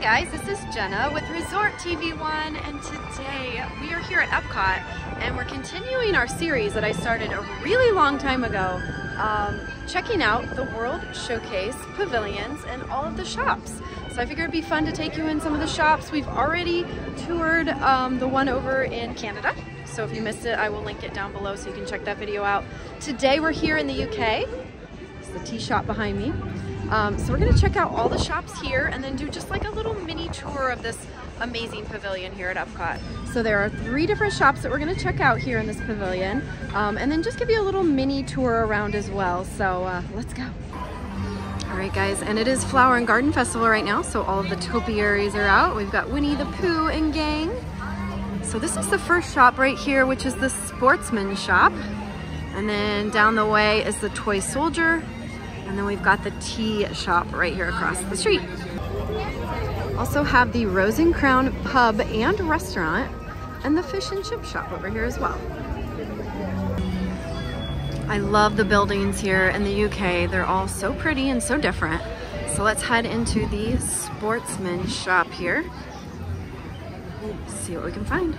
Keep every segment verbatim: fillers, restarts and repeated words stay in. Hey guys, this is Jenna with Resort T V one, and today we are here at Epcot and we're continuing our series that I started a really long time ago, um, checking out the World Showcase pavilions and all of the shops. So I figured it'd be fun to take you in some of the shops. We've already toured um, the one over in Canada, so if you missed it, I will link it down below so you can check that video out. Today we're here in the U K. It's the tea shop behind me. Um, so we're going to check out all the shops here and then do just like a little mini tour of this amazing pavilion here at Epcot. So there are three different shops that we're going to check out here in this pavilion, um, and then just give you a little mini tour around as well. So uh, let's go. All right guys, and it is Flower and Garden Festival right now, so all of the topiaries are out. We've got Winnie the Pooh and gang. So this is the first shop right here, which is the Sportsman Shop. And then down the way is the Toy Soldier. And then we've got the tea shop right here across the street. Also have the Rose and Crown pub and restaurant, and the fish and chip shop over here as well. I love the buildings here in the U K. They're all so pretty and so different. So let's head into the Sportsman Shop here. See what we can find.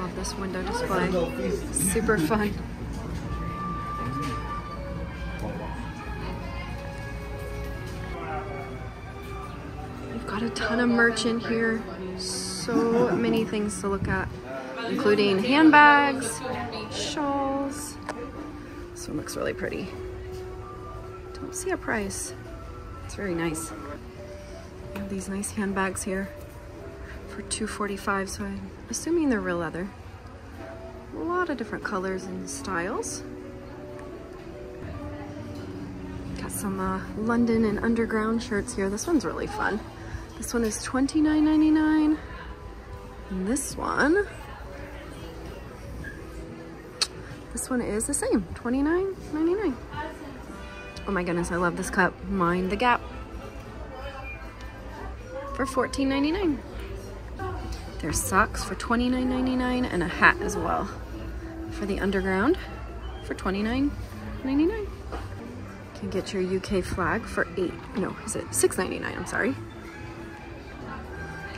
Love this window display, super fun. Got a ton of merch in here, so many things to look at, including handbags, shawls. This one looks really pretty. Don't see a price. It's very nice. We have these nice handbags here for two forty-five, so I'm assuming they're real leather. A lot of different colors and styles. Got some uh, London and Underground shirts here. This one's really fun. This one is twenty-nine ninety-nine, and this one, this one is the same, twenty-nine ninety-nine. Oh my goodness, I love this cup, Mind the Gap, for fourteen ninety-nine. There's socks for twenty-nine ninety-nine, and a hat as well, for the Underground, for twenty-nine ninety-nine. You can get your U K flag for eight, no, is it six ninety-nine, I'm sorry.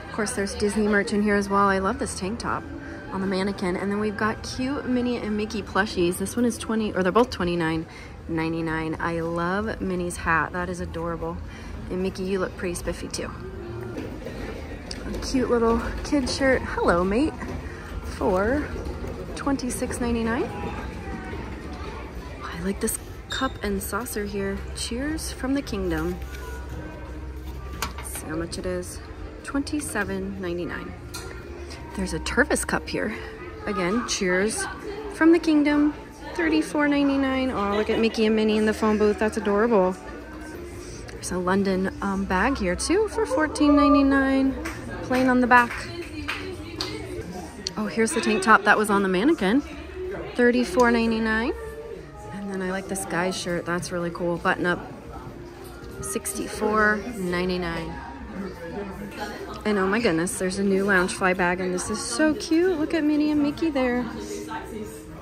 Of course, there's Disney merch in here as well. I love this tank top on the mannequin. And then we've got cute Minnie and Mickey plushies. This one is twenty, or they're both twenty-nine ninety-nine. I love Minnie's hat. That is adorable. And Mickey, you look pretty spiffy too. A cute little kid shirt, hello mate, for twenty-six ninety-nine. I like this cup and saucer here. Cheers from the Kingdom. Let's see how much it is. twenty-seven ninety-nine. There's a Tervis cup here. Again, cheers from the Kingdom, thirty-four ninety-nine. Oh, look at Mickey and Minnie in the phone booth. That's adorable. There's a London um, bag here too for fourteen ninety-nine. Plain on the back. Oh, here's the tank top that was on the mannequin, thirty-four ninety-nine. And then I like this guy's shirt. That's really cool. Button up, sixty-four ninety-nine. And oh my goodness, there's a new Loungefly bag, and this is so cute. Look at Minnie and Mickey there.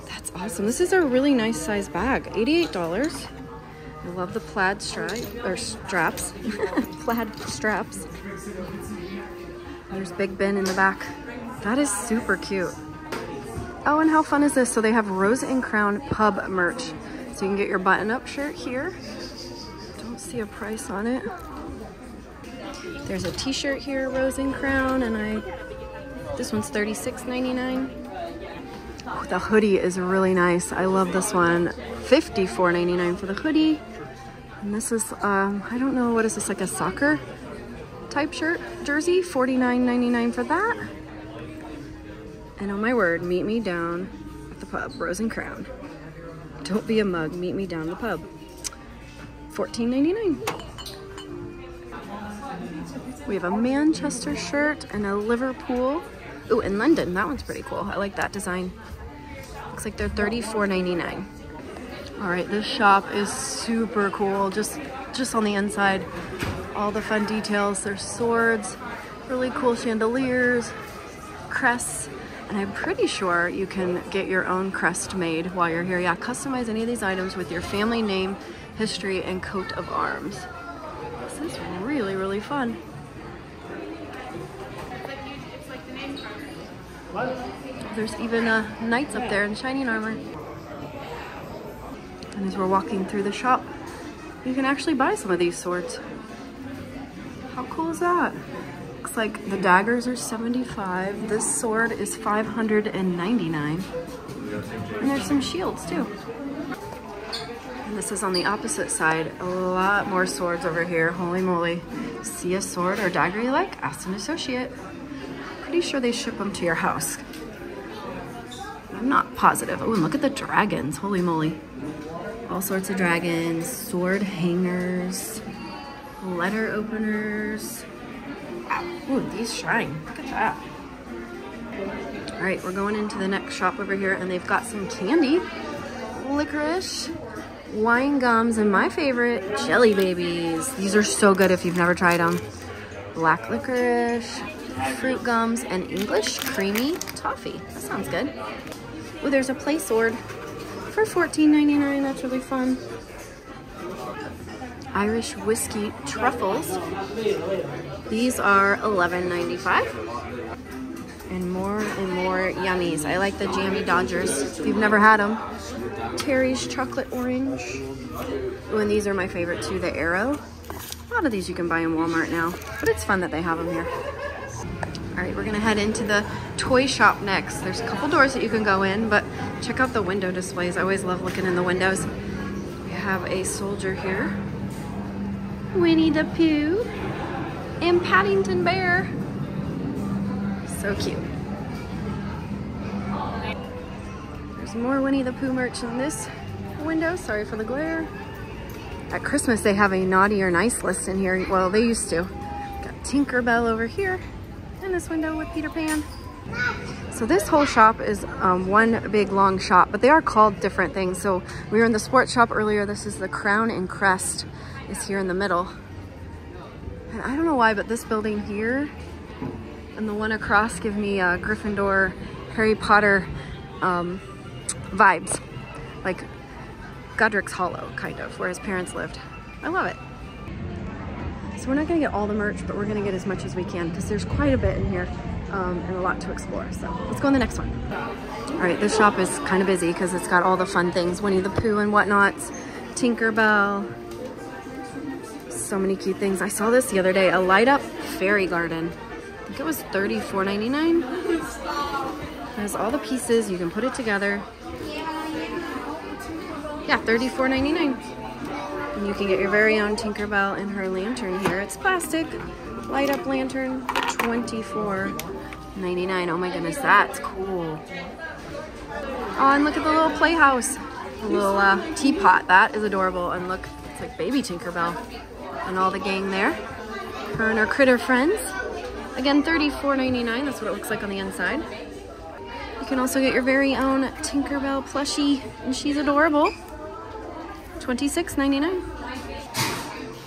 That's awesome. This is a really nice size bag, eighty-eight dollars. I love the plaid stripe, or straps, plaid straps. There's Big Ben in the back. That is super cute. Oh, and how fun is this? So they have Rose and Crown pub merch. So you can get your button-up shirt here. Don't see a price on it. There's a t-shirt here, Rose and Crown, and I, this one's thirty-six ninety-nine. Oh, the hoodie is really nice. I love this one. fifty-four ninety-nine for the hoodie. And this is, um, I don't know, what is this, like a soccer type shirt, jersey? forty-nine ninety-nine for that. And oh my word, meet me down at the pub, Rose and Crown. Don't be a mug, meet me down the pub. fourteen ninety-nine. We have a Manchester shirt and a Liverpool. Ooh, in London, that one's pretty cool. I like that design. Looks like they're thirty-four ninety-nine. All right, this shop is super cool. Just, just on the inside, all the fun details. There's swords, really cool chandeliers, crests, and I'm pretty sure you can get your own crest made while you're here. Yeah, customize any of these items with your family name history and coat of arms. This is really, really fun. There's even uh, knights up there in shining armor. And as we're walking through the shop, you can actually buy some of these swords. How cool is that? Looks like the daggers are seventy-five. This sword is five hundred ninety-nine. And there's some shields too. And this is on the opposite side. A lot more swords over here. Holy moly. See a sword or dagger you like? Ask an associate. Pretty sure they ship them to your house. I'm not positive. Oh, and look at the dragons. Holy moly. All sorts of dragons, sword hangers, letter openers. Wow. Ooh, these shine. Look at that. All right, we're going into the next shop over here, and they've got some candy, licorice, wine gums, and my favorite, jelly babies. These are so good if you've never tried them. Black licorice, fruit gums, and English creamy toffee. That sounds good. Oh, there's a play sword for fourteen ninety-nine. That's really fun. Irish whiskey truffles. These are eleven ninety-five. And more and more yummies. I like the Jammie Dodgers if you've never had them. Terry's chocolate orange. Oh, and these are my favorite too, the Aero. A lot of these you can buy in Walmart now, but it's fun that they have them here. All right, we're gonna head into the toy shop next. There's a couple doors that you can go in, but check out the window displays. I always love looking in the windows. We have a soldier here. Winnie the Pooh and Paddington Bear. So cute. There's more Winnie the Pooh merch in this window. Sorry for the glare. At Christmas, they have a naughty or nice list in here. Well, they used to. Got Tinkerbell over here in this window with Peter Pan. So this whole shop is um, one big long shop, but they are called different things. So we were in the sports shop earlier. This is the Crown and Crest. It's here in the middle. And I don't know why, but this building here and the one across give me uh, Gryffindor, Harry Potter um, vibes. Like Godric's Hollow, kind of, where his parents lived. I love it. So we're not gonna get all the merch, but we're gonna get as much as we can because there's quite a bit in here um, and a lot to explore. So let's go on the next one. All right, this shop is kind of busy because it's got all the fun things. Winnie the Pooh and whatnot, Tinkerbell. So many cute things. I saw this the other day, a light up fairy garden. I think it was thirty-four ninety-nine. Has all the pieces, you can put it together. Yeah, thirty-four ninety-nine. And you can get your very own Tinkerbell and her lantern here. It's plastic, light up lantern, twenty-four ninety-nine. Oh my goodness, that's cool. Oh, and look at the little playhouse. A little uh, teapot, that is adorable. And look, it's like baby Tinkerbell. And all the gang there, her and her critter friends. Again, thirty-four ninety-nine, that's what it looks like on the inside. You can also get your very own Tinkerbell plushie, and she's adorable, twenty-six ninety-nine.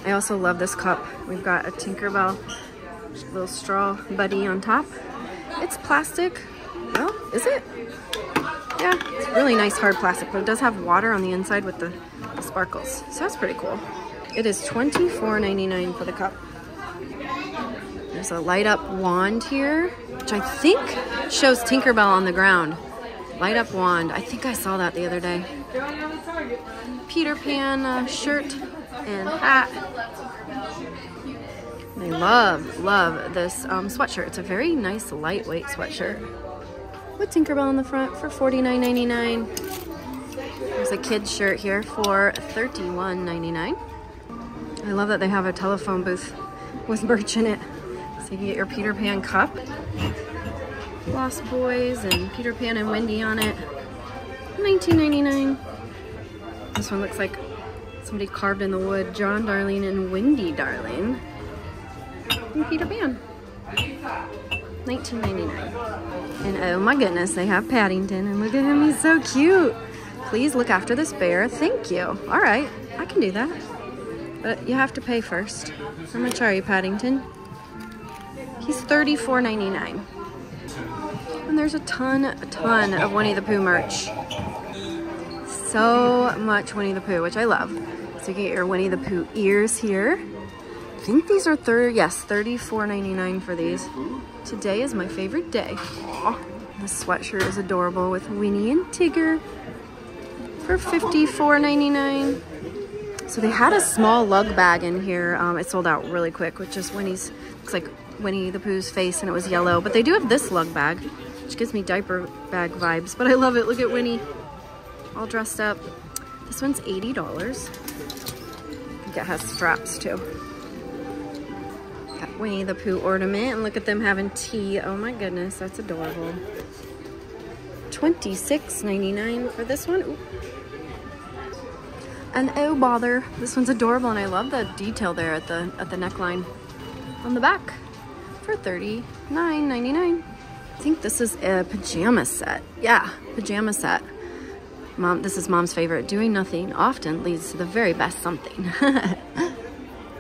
I also love this cup. We've got a Tinkerbell little straw buddy on top. It's plastic, well, is it? Yeah, it's really nice hard plastic, but it does have water on the inside with the, the sparkles, so that's pretty cool. It is twenty-four ninety-nine for the cup. There's a light up wand here, which I think shows Tinkerbell on the ground. Light up wand. I think I saw that the other day. Peter Pan uh, shirt and hat. And I love, love this um, sweatshirt. It's a very nice lightweight sweatshirt with Tinkerbell on the front for forty-nine ninety-nine. There's a kid's shirt here for thirty-one ninety-nine. I love that they have a telephone booth with merch in it. So you can get your Peter Pan cup. Lost Boys and Peter Pan and Wendy on it. nineteen ninety-nine. This one looks like somebody carved in the wood. John Darling and Wendy Darling. And Peter Pan. nineteen ninety-nine. And oh my goodness, they have Paddington. And look at him, he's so cute. Please look after this bear. Thank you. All right, I can do that. But you have to pay first. How much are you, Paddington? He's thirty-four ninety-nine. And there's a ton, a ton of Winnie the Pooh merch. So much Winnie the Pooh, which I love. So So you get your Winnie the Pooh ears here. I think these are thirty, yes, thirty-four ninety-nine for these. Today is my favorite day. Aww. This sweatshirt is adorable with Winnie and Tigger for fifty-four ninety-nine. So they had a small lug bag in here. Um, it sold out really quick, which is Winnie's, looks like Winnie the Pooh's face, and it was yellow. But they do have this lug bag, which gives me diaper bag vibes, but I love it. Look at Winnie, all dressed up. This one's eighty dollars. I think it has straps too. Got Winnie the Pooh ornament, and look at them having tea. Oh my goodness, that's adorable. twenty-six ninety-nine for this one. Ooh. And oh bother, this one's adorable, and I love the detail there at the at the neckline on the back for thirty-nine ninety-nine. I think this is a pajama set. Yeah, pajama set. Mom, this is Mom's favorite. Doing nothing often leads to the very best something.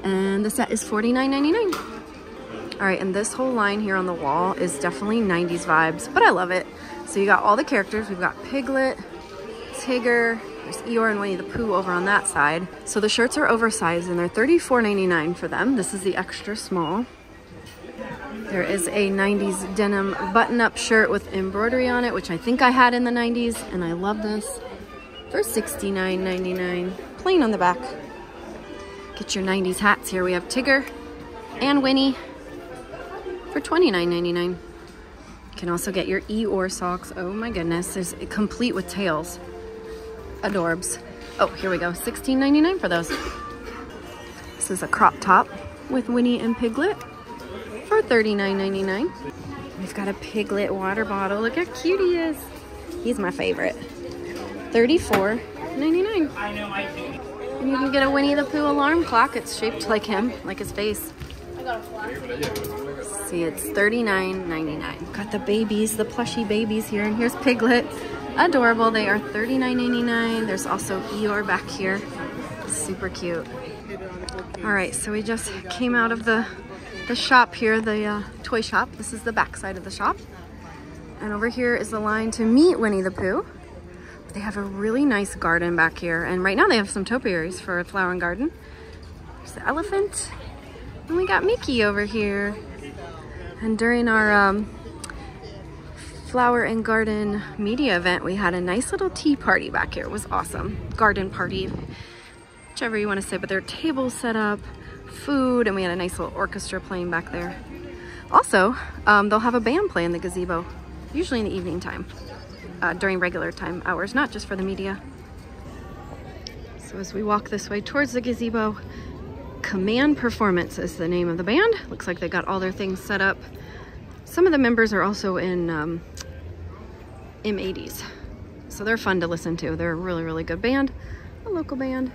And the set is forty-nine ninety-nine. All right, and this whole line here on the wall is definitely nineties vibes, but I love it. So you got all the characters. We've got Piglet, Tigger, there's Eeyore and Winnie the Pooh over on that side. So the shirts are oversized, and they're thirty-four ninety-nine for them. This is the extra small. There is a nineties denim button-up shirt with embroidery on it, which I think I had in the nineties, and I love this, for sixty-nine ninety-nine, plain on the back. Get your nineties hats here. We have Tigger and Winnie for twenty-nine ninety-nine. You can also get your Eeyore socks. Oh my goodness, there's complete with tails. Adorbs. Oh, here we go, sixteen ninety-nine for those. This is a crop top with Winnie and Piglet. For thirty-nine ninety-nine. We've got a Piglet water bottle. Look how cute he is. He's my favorite. thirty-four ninety-nine. And you can get a Winnie the Pooh alarm clock. It's shaped like him, like his face. See, it's thirty-nine ninety-nine. Got the babies, the plushy babies here, and here's Piglet. Adorable. They are thirty-nine ninety-nine. There's also Eeyore back here. Super cute. All right, so we just came out of the the shop here, the uh, toy shop. This is the back side of the shop. And over here is the line to meet Winnie the Pooh. They have a really nice garden back here. And right now they have some topiaries for Flower and Garden. There's the elephant. And we got Mickey over here. And during our um, Flower and Garden media event, we had a nice little tea party back here. It was awesome. Garden party, whichever you want to say, but there are tables set up, food, and we had a nice little orchestra playing back there. Also, um, they'll have a band play in the gazebo, usually in the evening time, uh, during regular time hours, not just for the media. So as we walk this way towards the gazebo, Command Performance is the name of the band. Looks like they got all their things set up. Some of the members are also in um, M eighties, so they're fun to listen to. They're a really, really good band, a local band.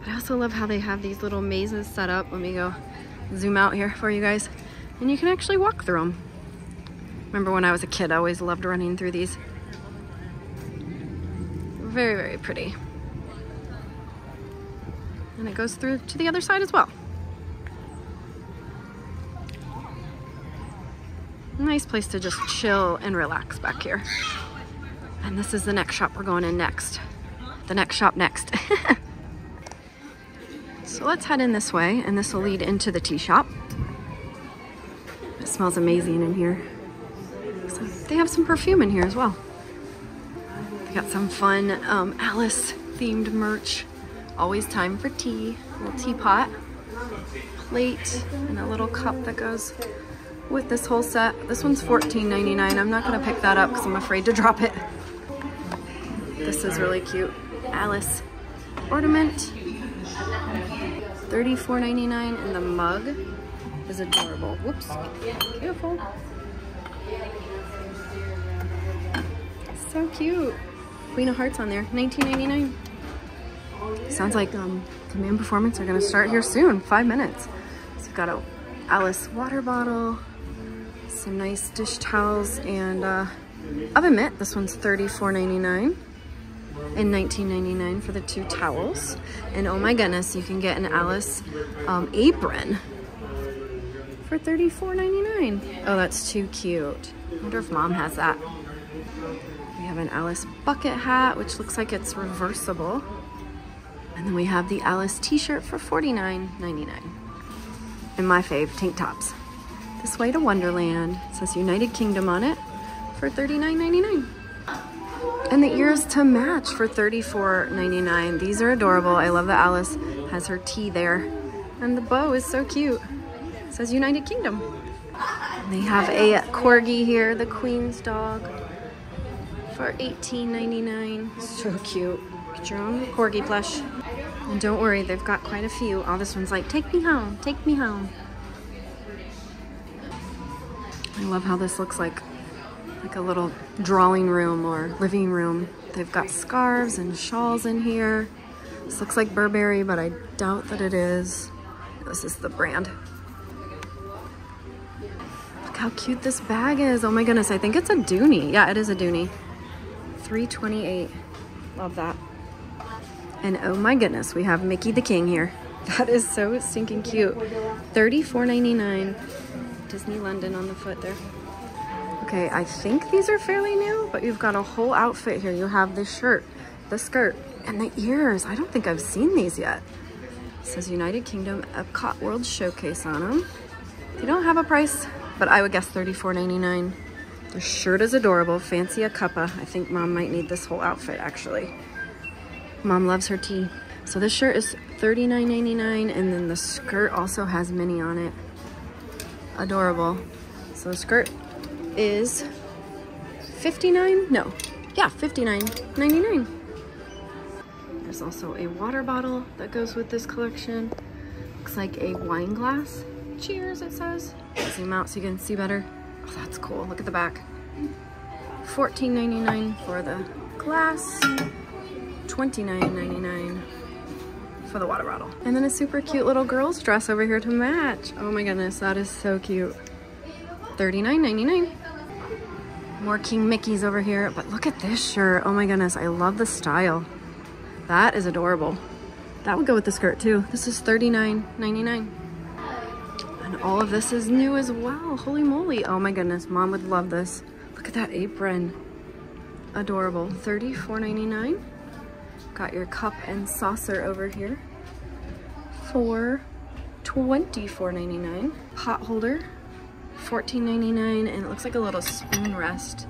But I also love how they have these little mazes set up. Let me go zoom out here for you guys. And you can actually walk through them. Remember when I was a kid, I always loved running through these. Very, very pretty. And it goes through to the other side as well. Nice place to just chill and relax back here. And this is the next shop we're going in next. The next shop next. So let's head in this way, and this will lead into the tea shop. It smells amazing in here. So they have some perfume in here as well. They got some fun um, Alice-themed merch. Always time for tea. A little teapot, plate, and a little cup that goes with this whole set. This one's fourteen ninety-nine. I'm not gonna pick that up because I'm afraid to drop it. This is really cute. Alice ornament. thirty-four ninety-nine, and the mug is adorable. Whoops, beautiful. So cute. Queen of Hearts on there, nineteen ninety-nine. Sounds like um, Command Performance are gonna start here soon, five minutes. So we've got a Alice water bottle, some nice dish towels, and uh, oven mitt. This one's thirty-four ninety-nine. In nineteen ninety-nine for the two towels. And oh my goodness, you can get an Alice um, apron for thirty-four ninety-nine. Oh, that's too cute. I wonder if Mom has that. We have an Alice bucket hat, which looks like it's reversible. And then we have the Alice t-shirt for forty-nine ninety-nine. And my fave, tank tops. This Way to Wonderland. It says United Kingdom on it for thirty-nine ninety-nine. And the ears to match for thirty-four ninety-nine. These are adorable. I love that Alice has her tea there. And the bow is so cute. It says United Kingdom. And they have a corgi here, the Queen's dog, for eighteen ninety-nine. So cute. Get your own corgi plush. And don't worry, they've got quite a few. Oh, this one's like, take me home, take me home. I love how this looks like like a little drawing room or living room. They've got scarves and shawls in here. This looks like Burberry, but I doubt that it is. This is the brand. Look how cute this bag is. Oh my goodness, I think it's a Dooney. Yeah, it is a Dooney. three twenty-eight. Love that. And oh my goodness, we have Mickey the King here. That is so stinking cute. thirty-four ninety-nine. Disney London on the foot there. Okay, I think these are fairly new, but you've got a whole outfit here. You have the shirt, the skirt, and the ears. I don't think I've seen these yet. It says United Kingdom Epcot World Showcase on them. They don't have a price, but I would guess thirty-four ninety-nine. The shirt is adorable. Fancy a cuppa. I think Mom might need this whole outfit, actually. Mom loves her tea. So this shirt is thirty-nine ninety-nine, and then the skirt also has Minnie on it. Adorable. So the skirt is fifty-nine, no, yeah, fifty-nine ninety-nine. There's also a water bottle that goes with this collection. Looks like a wine glass. Cheers, it says. Zoom out so you can see better. Oh, that's cool. Look at the back. fourteen ninety-nine for the glass. twenty-nine ninety-nine for the water bottle. And then a super cute little girl's dress over here to match. Oh my goodness, that is so cute. thirty-nine ninety-nine. More King Mickeys over here, but look at this shirt. Oh my goodness, I love the style. That is adorable. That would go with the skirt too. This is thirty-nine ninety-nine. And all of this is new as well. Holy moly. Oh my goodness, Mom would love this. Look at that apron. Adorable. thirty-four ninety-nine. Got your cup and saucer over here for twenty-four ninety-nine. Pot holder, fourteen ninety-nine, and it looks like a little spoon rest.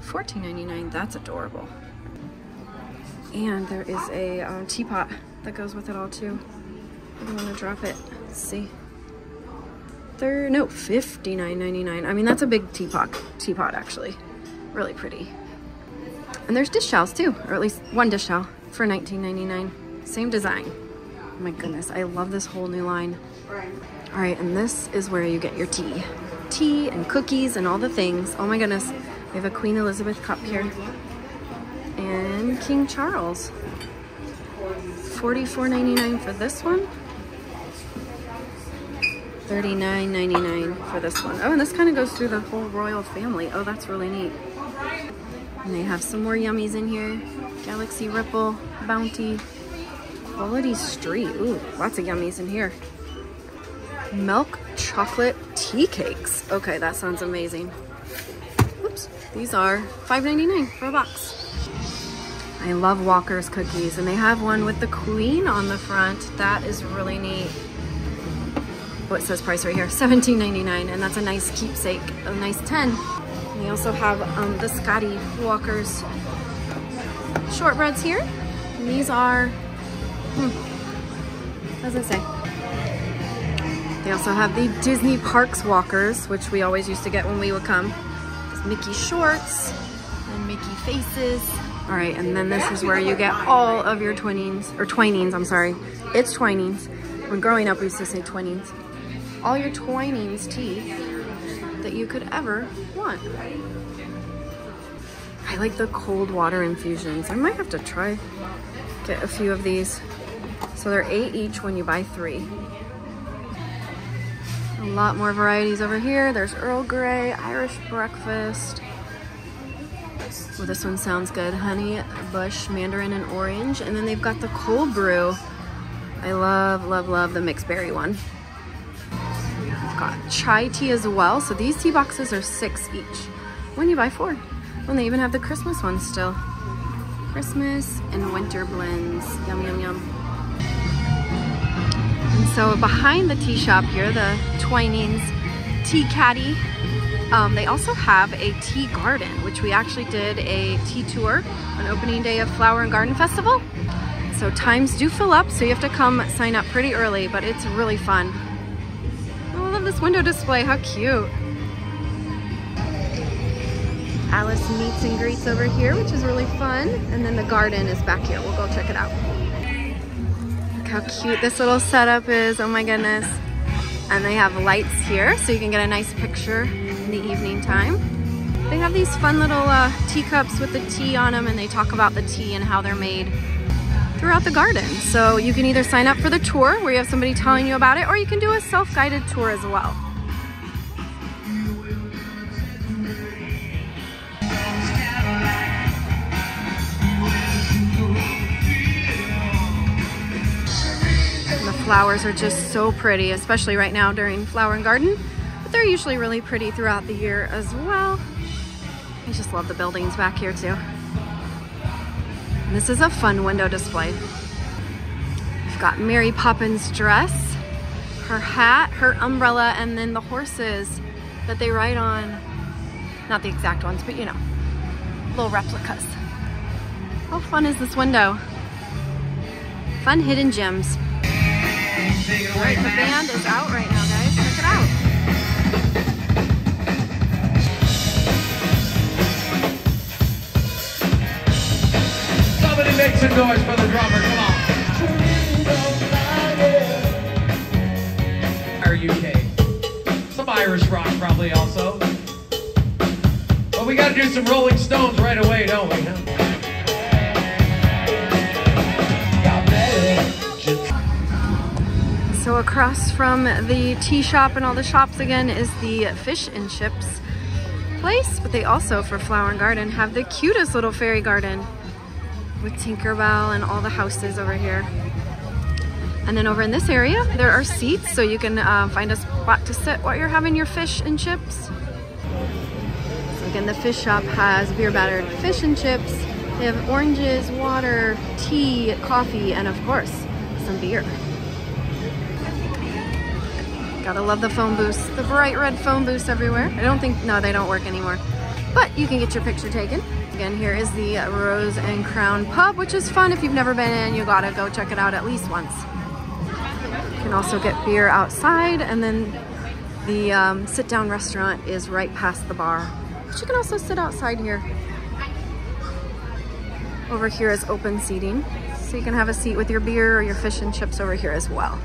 fourteen ninety-nine, that's adorable. And there is a um, teapot that goes with it all too. I don't want to drop it. Let's see. There, no, fifty-nine ninety-nine. I mean, that's a big teapot. Teapot actually, really pretty. And there's dish towels too, or at least one dish towel for nineteen ninety-nine. Same design. Oh my goodness, I love this whole new line. All right, and this is where you get your tea. Tea and cookies and all the things. Oh my goodness, we have a Queen Elizabeth cup here. And King Charles. forty-four ninety-nine for this one. thirty-nine ninety-nine for this one. Oh, and this kind of goes through the whole royal family. Oh, that's really neat. And they have some more yummies in here. Galaxy Ripple, Bounty, Quality Street. Ooh, lots of yummies in here. Milk chocolate tea cakes. Okay, that sounds amazing. Oops, these are five ninety-nine for a box. I love Walker's cookies, and they have one with the Queen on the front. That is really neat. Oh, it says price right here, seventeen ninety-nine, and that's a nice keepsake, a nice ten. We also have um, the Scotty Walker's shortbreads here. And these are, hmm, what does it say? They also have the Disney Parks Walkers, which we always used to get when we would come. There's Mickey shorts and Mickey faces. All right, and then this is where you get all of your Twinings, or Twinings, I'm sorry. It's Twinings. When growing up, we used to say Twinings. All your Twinings tea that you could ever want. I like the cold water infusions. I might have to try get a few of these. So they're eight each when you buy three. A lot more varieties over here. There's Earl Grey, Irish breakfast. Well, this one sounds good. Honey, bush, mandarin, and orange. And then they've got the cold brew. I love, love, love the mixed berry one. Got chai tea as well. So these tea boxes are six each when you buy four. And they even have the Christmas ones still. Christmas and winter blends. Yum, yum, yum. And so behind the tea shop here, the Twinings Tea Caddy, um, they also have a tea garden, which we actually did a tea tour on opening day of Flower and Garden Festival. So times do fill up, so you have to come sign up pretty early, but it's really fun. Oh, I love this window display, how cute. Alice meets and greets over here, which is really fun. And then the garden is back here, we'll go check it out. Look how cute this little setup is, oh my goodness. And they have lights here, so you can get a nice picture in the evening time. They have these fun little uh, teacups with the tea on them, and they talk about the tea and how they're made throughout the garden. So you can either sign up for the tour where you have somebody telling you about it, or you can do a self-guided tour as well. And the flowers are just so pretty, especially right now during Flower and Garden, but they're usually really pretty throughout the year as well. I just love the buildings back here too. This is a fun window display. We've got Mary Poppins' dress, her hat, her umbrella, and then the horses that they ride on. Not the exact ones, but you know, little replicas. How fun is this window? Fun hidden gems. All right, the band is out right now, guys. Check it out. Make some noise for the drummer, come on. Our U K. Some Irish rock probably also. But we gotta do some Rolling Stones right away, don't we? Huh? So across from the tea shop and all the shops again is the fish and chips place. But they also, for Flower and Garden, have the cutest little fairy garden with Tinkerbell and all the houses over here. And then over in this area, there are seats, so you can uh, find a spot to sit while you're having your fish and chips. So again, the fish shop has beer battered fish and chips. They have oranges, water, tea, coffee, and of course, some beer. Gotta love the phone booths, the bright red phone booths everywhere. I don't think, no, they don't work anymore. But you can get your picture taken. Again, here is the Rose and Crown pub, which is fun. If you've never been in, you gotta go check it out at least once. You can also get beer outside, and then the um, sit-down restaurant is right past the bar. But you can also sit outside here. Over here is open seating, so you can have a seat with your beer or your fish and chips over here as well.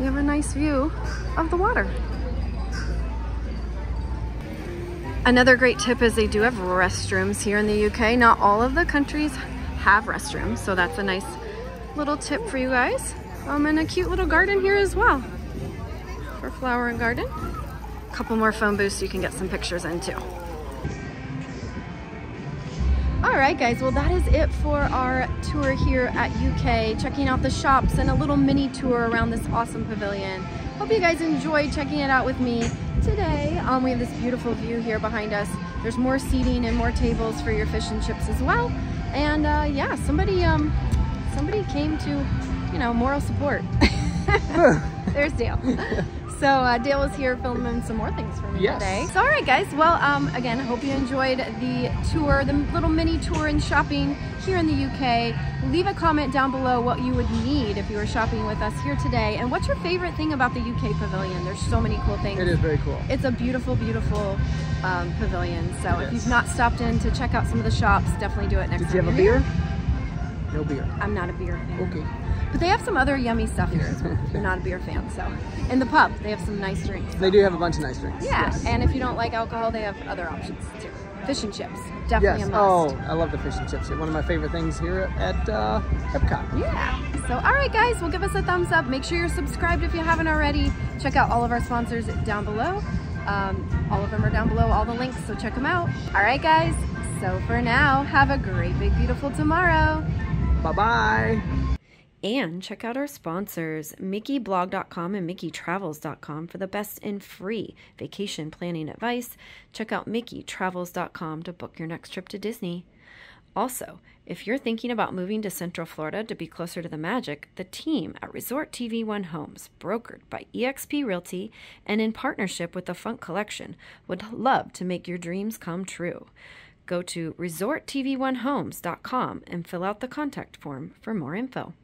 You have a nice view of the water. Another great tip is they do have restrooms here in the U K. Not all of the countries have restrooms, so that's a nice little tip for you guys. Um, and a cute little garden here as well for Flower and Garden. A couple more phone booths so you can get some pictures in too. All right, guys, well, that is it for our tour here at U K, checking out the shops and a little mini tour around this awesome pavilion. Hope you guys enjoyed checking it out with me today. Um, we have this beautiful view here behind us. There's more seating and more tables for your fish and chips as well. And uh, yeah, somebody um, somebody came to, you know, moral support. There's Dale. So uh, Dale was here filming some more things for me yes. today. So all right, guys. Well, um, again, hope you enjoyed the tour, the little mini tour and shopping here in the U K. Leave a comment down below what you would need if you were shopping with us here today. And what's your favorite thing about the U K pavilion? There's so many cool things. It is very cool. It's a beautiful, beautiful um, pavilion. So it if is. You've not stopped in to check out some of the shops, definitely do it next Did time. Did you have a beer? Here. No beer. I'm not a beer fan. Okay. But they have some other yummy stuff here as well. You're not a beer fan, so. In the pub, they have some nice drinks. They do have a bunch of nice drinks. Yeah, yes. And if you don't like alcohol, they have other options too. Fish and chips, definitely yes. a must. Oh, I love the fish and chips. One of my favorite things here at uh, Epcot. Yeah, so all right, guys, well, give us a thumbs up. Make sure you're subscribed if you haven't already. Check out all of our sponsors down below. Um, all of them are down below, all the links, so check them out. All right, guys, so for now, have a great, big, beautiful tomorrow. Bye-bye. And check out our sponsors, Mickey Blog dot com and Mickey Travels dot com for the best and free vacation planning advice. Check out Mickey Travels dot com to book your next trip to Disney. Also, if you're thinking about moving to Central Florida to be closer to the magic, the team at Resort T V one Homes, brokered by eXp Realty and in partnership with the Funk Collection, would love to make your dreams come true. Go to Resort T V one Homes dot com and fill out the contact form for more info.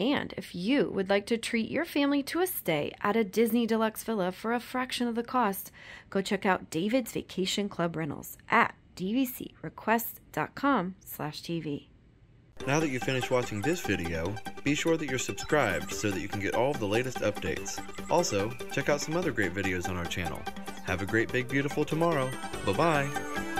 And if you would like to treat your family to a stay at a Disney Deluxe Villa for a fraction of the cost, go check out David's Vacation Club Rentals at D V C request dot com slash T V. Now that you've finished watching this video, be sure that you're subscribed so that you can get all of the latest updates. Also, check out some other great videos on our channel. Have a great big beautiful tomorrow. Bye-bye!